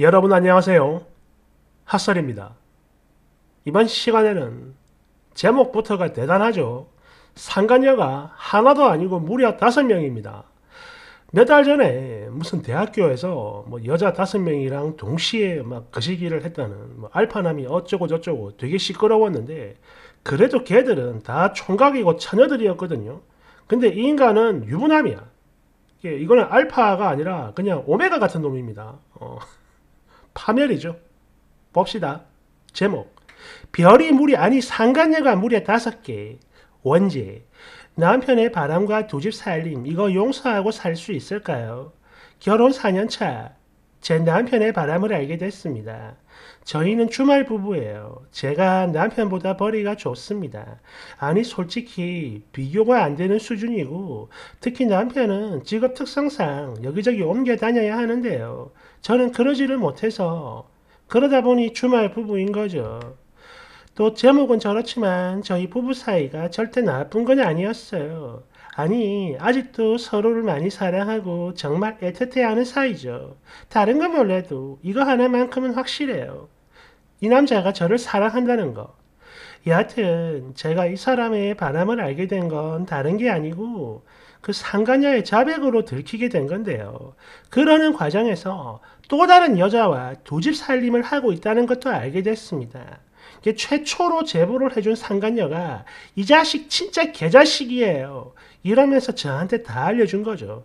여러분 안녕하세요. 핫설입니다. 이번 시간에는 제목부터가 대단하죠. 상간녀가 하나도 아니고 무려 5명입니다. 몇 달 전에 무슨 대학교에서 여자 5명이랑 동시에 막 거시기를 했다는 알파남이 어쩌고 저쩌고 되게 시끄러웠는데, 그래도 걔들은 다 총각이고 처녀들이었거든요. 근데 이 인간은 유부남이야. 이거는 알파가 아니라 그냥 오메가 같은 놈입니다. 파멸이죠. 봅시다. 제목. 별이 무리 아니 상간녀가 무려 5개. 원제. 남편의 바람과 두 집 살림. 이거 용서하고 살 수 있을까요? 결혼 4년차. 제 남편의 바람을 알게 됐습니다. 저희는 주말 부부예요. 제가 남편보다 벌이가 좋습니다. 아니 솔직히 비교가 안 되는 수준이고, 특히 남편은 직업 특성상 여기저기 옮겨 다녀야 하는데요. 저는 그러지를 못해서 그러다 보니 주말 부부인 거죠. 또 제목은 저렇지만 저희 부부 사이가 절대 나쁜 건 아니었어요. 아니 아직도 서로를 많이 사랑하고 정말 애틋해하는 사이죠. 다른 건 몰라도 이거 하나만큼은 확실해요. 이 남자가 저를 사랑한다는 거. 여하튼 제가 이 사람의 바람을 알게 된 건 다른 게 아니고 그 상간녀의 자백으로 들키게 된 건데요. 그러는 과정에서 또 다른 여자와 두 집 살림을 하고 있다는 것도 알게 됐습니다. 최초로 제보를 해준 상간녀가 이 자식 진짜 개자식이에요 이러면서 저한테 다 알려준 거죠.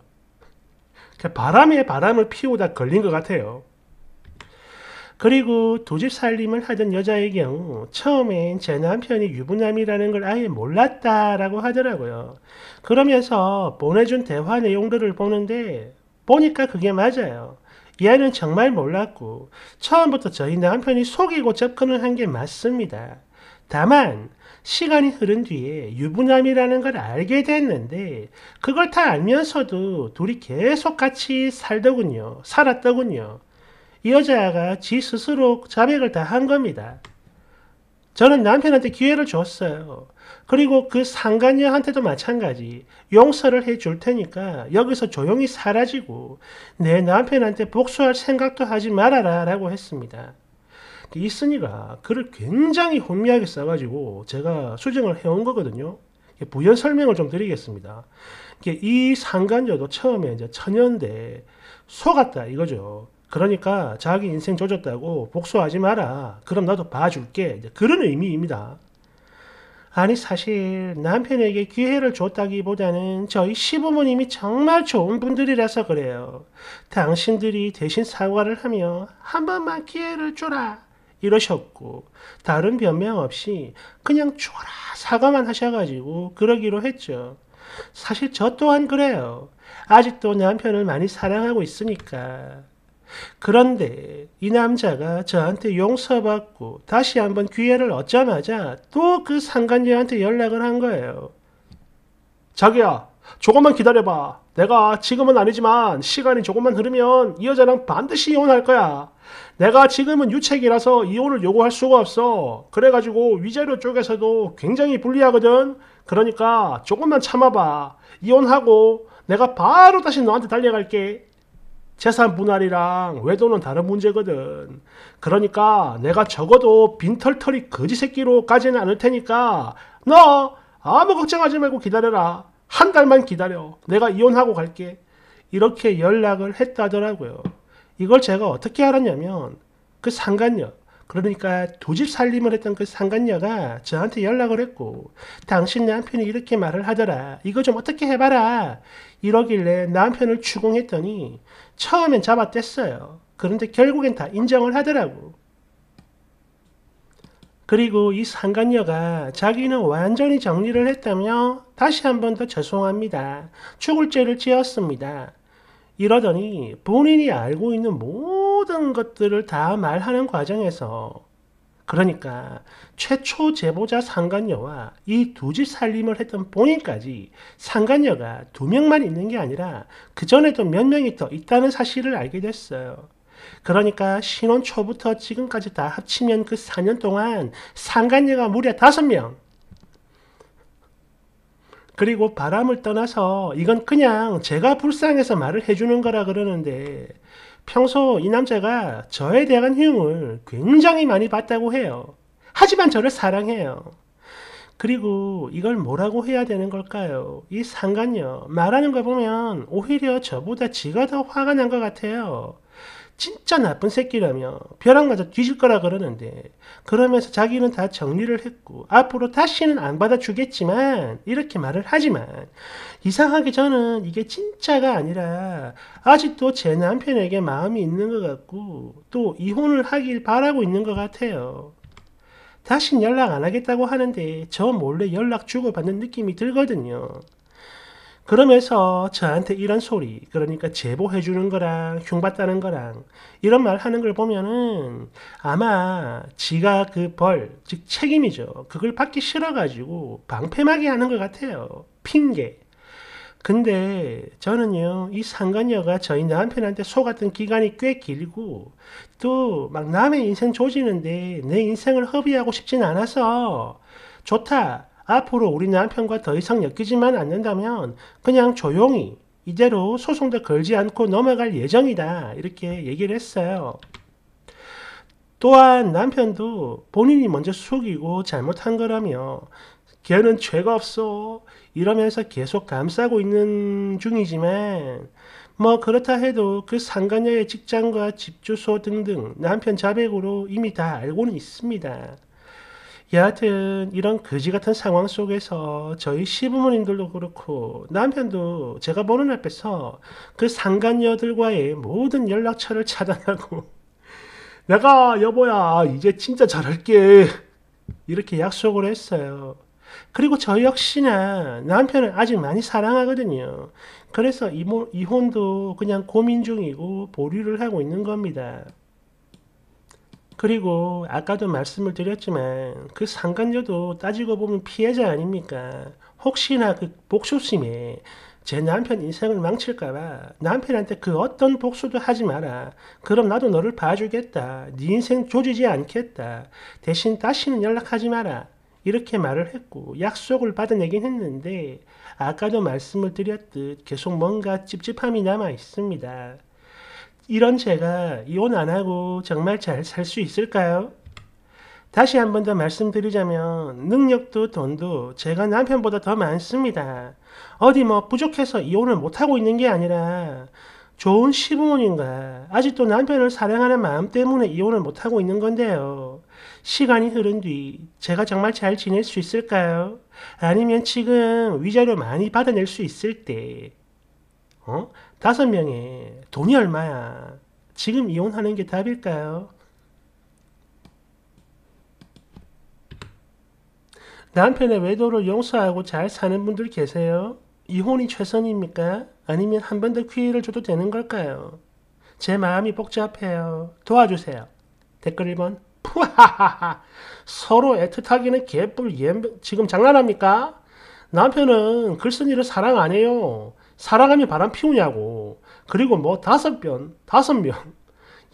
바람에 바람을 피우다 걸린 것 같아요. 그리고 두 집 살림을 하던 여자의 경우 처음엔 제 남편이 유부남이라는 걸 아예 몰랐다라고 하더라고요. 그러면서 보내준 대화 내용들을 보는데 보니까 그게 맞아요. 얘는 정말 몰랐고 처음부터 저희 남편이 속이고 접근을 한 게 맞습니다. 다만 시간이 흐른 뒤에 유부남이라는 걸 알게 됐는데 그걸 다 알면서도 둘이 계속 같이 살았더군요. 이 여자가 지 스스로 자백을 다 한 겁니다. 저는 남편한테 기회를 줬어요. 그리고 그 상간녀한테도 마찬가지. 용서를 해줄 테니까 여기서 조용히 사라지고 내 남편한테 복수할 생각도 하지 말아라 라고 했습니다. 이순이가 글을 굉장히 혼미하게 써가지고 제가 수정을 해온 거거든요. 부연 설명을 좀 드리겠습니다. 이 상간녀도 처음에 이제 처녀인데 속았다 이거죠. 그러니까 자기 인생 조졌다고 복수하지 마라. 그럼 나도 봐줄게. 그런 의미입니다. 아니 사실 남편에게 기회를 줬다기보다는 저희 시부모님이 정말 좋은 분들이라서 그래요. 당신들이 대신 사과를 하며 한 번만 기회를 줘라 이러셨고 다른 변명 없이 그냥 줘라 사과만 하셔가지고 그러기로 했죠. 사실 저 또한 그래요. 아직도 남편을 많이 사랑하고 있으니까. 그런데 이 남자가 저한테 용서받고 다시 한번 기회를 얻자마자 또 그 상간녀한테 연락을 한 거예요. 자기야, 조금만 기다려봐. 내가 지금은 아니지만 시간이 조금만 흐르면 이 여자랑 반드시 이혼할 거야. 내가 지금은 유책이라서 이혼을 요구할 수가 없어. 그래가지고 위자료 쪽에서도 굉장히 불리하거든. 그러니까 조금만 참아봐. 이혼하고 내가 바로 다시 너한테 달려갈게. 재산 분할이랑 외도는 다른 문제거든. 그러니까 내가 적어도 빈털털이 거지 새끼로까지는 않을 테니까 너 아무 걱정하지 말고 기다려라. 한 달만 기다려. 내가 이혼하고 갈게. 이렇게 연락을 했다더라고요. 이걸 제가 어떻게 알았냐면 그 상간녀, 그러니까 두 집 살림을 했던 그 상간녀가 저한테 연락을 했고 당신 남편이 이렇게 말을 하더라. 이거 좀 어떻게 해봐라. 이러길래 남편을 추궁했더니 처음엔 잡아뗐어요. 그런데 결국엔 다 인정을 하더라고. 그리고 이 상간녀가 자기는 완전히 정리를 했다며 다시 한 번 더 죄송합니다. 죽을 죄를 지었습니다. 이러더니 본인이 알고 있는 모든 것들을 다 말하는 과정에서, 그러니까 최초 제보자 상간녀와 이 두 집 살림을 했던 본인까지 상간녀가 2명만 있는 게 아니라 그전에도 몇 명이 더 있다는 사실을 알게 됐어요. 그러니까 신혼 초부터 지금까지 다 합치면 그 4년 동안 상간녀가 무려 5명! 그리고 바람을 떠나서 이건 그냥 제가 불쌍해서 말을 해주는 거라 그러는데 평소 이 남자가 저에 대한 희응을 굉장히 많이 받다고 해요. 하지만 저를 사랑해요. 그리고 이걸 뭐라고 해야 되는 걸까요? 이 상간녀 말하는 거 보면 오히려 저보다 지가 더 화가 난 것 같아요. 진짜 나쁜 새끼라며 벼랑 맞아 뒤질 거라 그러는데, 그러면서 자기는 다 정리를 했고 앞으로 다시는 안 받아주겠지만 이렇게 말을 하지만, 이상하게 저는 이게 진짜가 아니라 아직도 제 남편에게 마음이 있는 것 같고 또 이혼을 하길 바라고 있는 것 같아요. 다신 연락 안 하겠다고 하는데 저 몰래 연락 주고받는 느낌이 들거든요. 그러면서 저한테 이런 소리, 그러니까 제보해주는 거랑 흉받다는 거랑 이런 말 하는 걸 보면은 아마 지가 그 벌, 즉 책임이죠. 그걸 받기 싫어가지고 방패막이 하는 것 같아요. 핑계. 근데 저는요, 이 상간녀가 저희 남편한테 속았던 기간이 꽤 길고 또 막 남의 인생 조지는데 내 인생을 허비하고 싶진 않아서, 좋다, 앞으로 우리 남편과 더 이상 엮이지만 않는다면 그냥 조용히 이대로 소송도 걸지 않고 넘어갈 예정이다, 이렇게 얘기를 했어요. 또한 남편도 본인이 먼저 속이고 잘못한 거라며 걔는 죄가 없어 이러면서 계속 감싸고 있는 중이지만, 뭐 그렇다 해도 그 상간녀의 직장과 집주소 등등 남편 자백으로 이미 다 알고는 있습니다. 여하튼 이런 거지같은 상황 속에서 저희 시부모님들도 그렇고 남편도 제가 보는 앞에서 그 상간녀들과의 모든 연락처를 차단하고 내가 여보야 이제 진짜 잘할게, 이렇게 약속을 했어요. 그리고 저 역시나 남편을 아직 많이 사랑하거든요. 그래서 이혼도 그냥 고민 중이고 보류를 하고 있는 겁니다. 그리고 아까도 말씀을 드렸지만 그 상간녀도 따지고 보면 피해자 아닙니까? 혹시나 그 복수심에 제 남편 인생을 망칠까봐 남편한테 그 어떤 복수도 하지 마라, 그럼 나도 너를 봐주겠다, 네 인생 조지지 않겠다, 대신 다시는 연락하지 마라, 이렇게 말을 했고 약속을 받아내긴 했는데 아까도 말씀을 드렸듯 계속 뭔가 찝찝함이 남아 있습니다. 이런 제가 이혼 안 하고 정말 잘 살 수 있을까요? 다시 한 번 더 말씀드리자면 능력도 돈도 제가 남편보다 더 많습니다. 어디 뭐 부족해서 이혼을 못하고 있는 게 아니라 좋은 시부모님과 아직도 남편을 사랑하는 마음 때문에 이혼을 못하고 있는 건데요. 시간이 흐른 뒤 제가 정말 잘 지낼 수 있을까요? 아니면 지금 위자료 많이 받아낼 수 있을 때 5명에 돈이 얼마야, 지금 이혼하는 게 답일까요? 남편의 외도를 용서하고 잘 사는 분들 계세요? 이혼이 최선입니까? 아니면 한 번 더 기회를 줘도 되는 걸까요? 제 마음이 복잡해요. 도와주세요. 댓글 1번. 푸하하하. 서로 애틋하기는 개뿔. 지금 장난합니까? 남편은 글쓴이를 사랑 안 해요. 사랑하면 바람 피우냐고. 그리고 뭐 5명.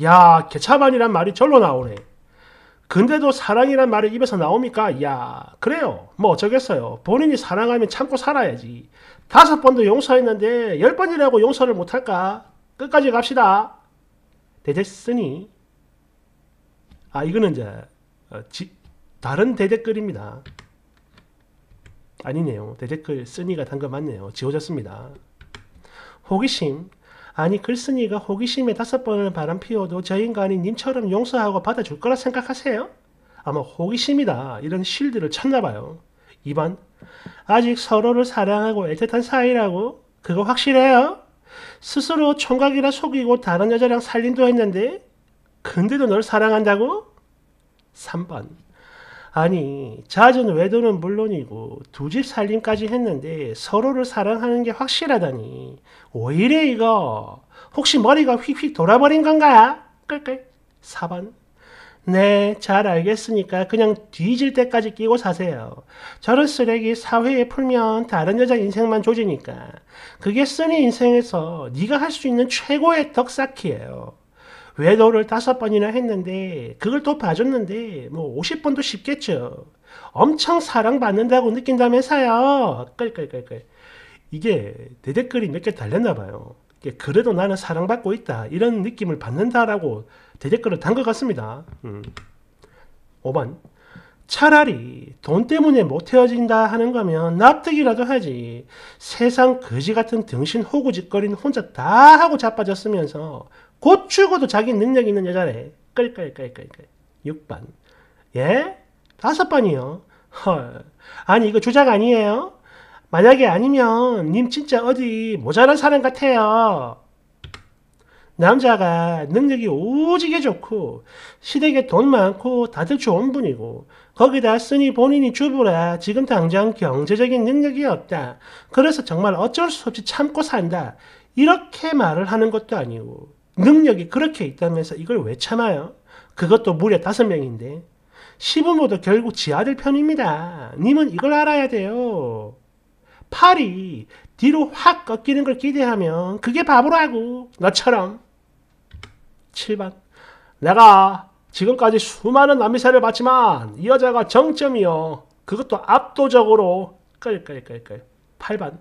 야, 개차반이란 말이 절로 나오네. 근데도 사랑이란 말이 입에서 나옵니까? 야, 그래요. 뭐 어쩌겠어요. 본인이 사랑하면 참고 살아야지. 5번도 용서했는데 10번이라고 용서를 못할까? 끝까지 갑시다. 대댓으니. 아, 이거는 이제 다른 대댓글입니다. 아니네요. 대댓글 쓰니가 단 거 맞네요. 지워졌습니다. 호기심. 아니 글쓴이가 호기심에 5번을 바람 피워도 저 인간이 님처럼 용서하고 받아줄 거라 생각하세요? 아마 호기심이다 이런 실드를 쳤나봐요. 2번. 아직 서로를 사랑하고 애틋한 사이라고? 그거 확실해요? 스스로 총각이라 속이고 다른 여자랑 살림도 했는데 근데도 널 사랑한다고? 3번. 아니 잦은 외도는 물론이고 2집 살림까지 했는데 서로를 사랑하는 게 확실하다니 왜 이래 이거, 혹시 머리가 휙휙 돌아버린 건가? 끌끌. 4번. 네, 잘 알겠으니까 그냥 뒤질 때까지 끼고 사세요. 저런 쓰레기 사회에 풀면 다른 여자 인생만 조지니까 그게 쓰니 인생에서 네가 할 수 있는 최고의 덕쌓기예요. 외도를 5번이나 했는데 그걸 또 봐줬는데 뭐 50번도 쉽겠죠. 엄청 사랑받는다고 느낀다면서요. 끌끌끌끌. 이게 대댓글이 몇 개 달렸나봐요. 그래도 나는 사랑받고 있다, 이런 느낌을 받는다라고 대댓글을 단 것 같습니다. 5번, 차라리 돈 때문에 못 헤어진다 하는 거면 납득이라도 하지, 세상 거지 같은 등신 호구짓거리는 혼자 다 하고 자빠졌으면서 곧 죽어도 자기 능력 있는 여자래. 끌끌끌끌끌. 6번. 예? 5번이요? 헐. 아니, 이거 조작 아니에요? 만약에 아니면 님 진짜 어디 모자란 사람 같아요. 남자가 능력이 오지게 좋고 시댁에 돈 많고 다들 좋은 분이고 거기다 쓰니 본인이 주부라 지금 당장 경제적인 능력이 없다, 그래서 정말 어쩔 수 없이 참고 산다, 이렇게 말을 하는 것도 아니고 능력이 그렇게 있다면서 이걸 왜 참아요? 그것도 무려 5명인데 시부모도 결국 지 아들 편입니다. 님은 이걸 알아야 돼요. 팔이 뒤로 확 꺾이는 걸 기대하면 그게 바보라고, 너처럼. 7번. 내가 지금까지 수많은 남미사를 봤지만 이 여자가 정점이요. 그것도 압도적으로. 끌끌끌끌. 8번.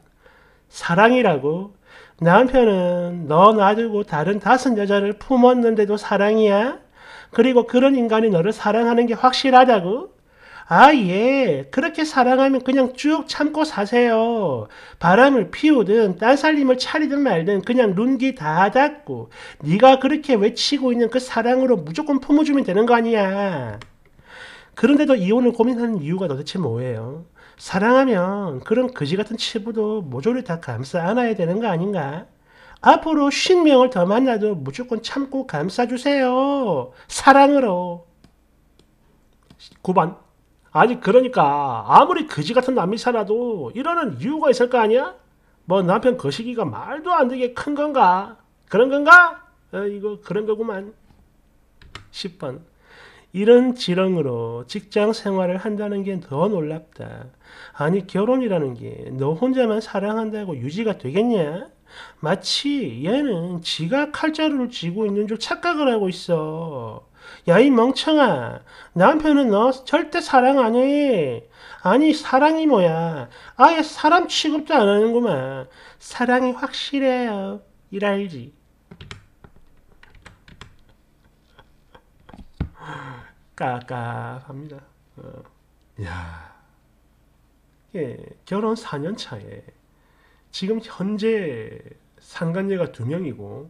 사랑이라고? 남편은 너 놔두고 다른 5 여자를 품었는데도 사랑이야? 그리고 그런 인간이 너를 사랑하는 게 확실하다고? 아, 예. 그렇게 사랑하면 그냥 쭉 참고 사세요. 바람을 피우든 딴살림을 차리든 말든 그냥 눈기 다 닫고 네가 그렇게 외치고 있는 그 사랑으로 무조건 품어주면 되는 거 아니야. 그런데도 이혼을 고민하는 이유가 도대체 뭐예요? 사랑하면 그런 거지같은 치부도 모조리 다 감싸 안아야 되는 거 아닌가? 앞으로 50명을 더 만나도 무조건 참고 감싸주세요. 사랑으로. 9번. 아니, 그러니까 아무리 거지같은 남미사라도 이러는 이유가 있을 거 아니야? 뭐 남편 거시기가 말도 안 되게 큰 건가? 그런 건가? 이거 그런 거구만. 10번. 이런 지렁으로 직장 생활을 한다는 게 더 놀랍다. 아니, 결혼이라는 게 너 혼자만 사랑한다고 유지가 되겠냐? 마치 얘는 지가 칼자루를 쥐고 있는 줄 착각을 하고 있어. 야, 이 멍청아, 남편은 너 절대 사랑 안 해. 아니, 사랑이 뭐야, 아예 사람 취급도 안 하는구만. 사랑이 확실해요, 이랄지. 까깝합니다. 야, 예, 결혼 4년 차에 지금 현재 상간녀가 2명이고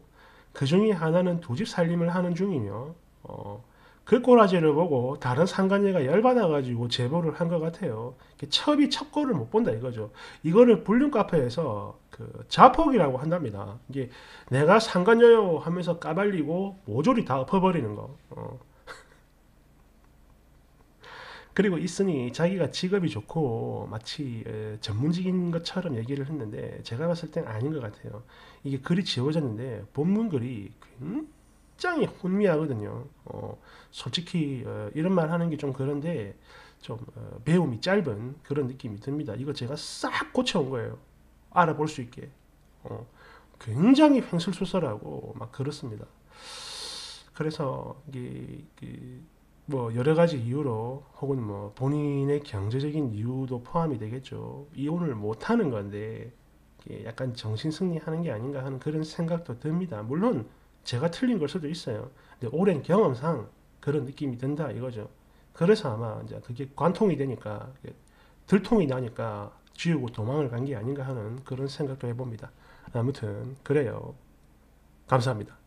그 중에 하나는 2집 살림을 하는 중이며 그 꼬라지를 보고 다른 상간녀가 열받아가지고 제보를 한 것 같아요. 첩이 첩고를 못 본다 이거죠. 이거를 불륜 카페에서 그 자폭이라고 한답니다. 이게 내가 상간녀요 하면서 까발리고 모조리 다 엎어버리는 거. 그리고 있으니 자기가 직업이 좋고 마치 전문직인 것처럼 얘기를 했는데 제가 봤을 땐 아닌 것 같아요. 이게 글이 지워졌는데 본문 글이 굉장히 혼미하거든요. 솔직히 이런 말 하는 게 좀 그런데 좀 배움이 짧은 그런 느낌이 듭니다. 이거 제가 싹 고쳐온 거예요. 알아볼 수 있게. 굉장히 횡설수설하고 막 그렇습니다. 그래서 이게 뭐 여러 가지 이유로 혹은 뭐 본인의 경제적인 이유도 포함이 되겠죠. 이혼을 못하는 건데 약간 정신승리하는 게 아닌가 하는 그런 생각도 듭니다. 물론 제가 틀린 걸 수도 있어요. 근데 오랜 경험상 그런 느낌이 든다 이거죠. 그래서 아마 이제 그게 관통이 되니까, 들통이 나니까 지우고 도망을 간 게 아닌가 하는 그런 생각도 해봅니다. 아무튼 그래요. 감사합니다.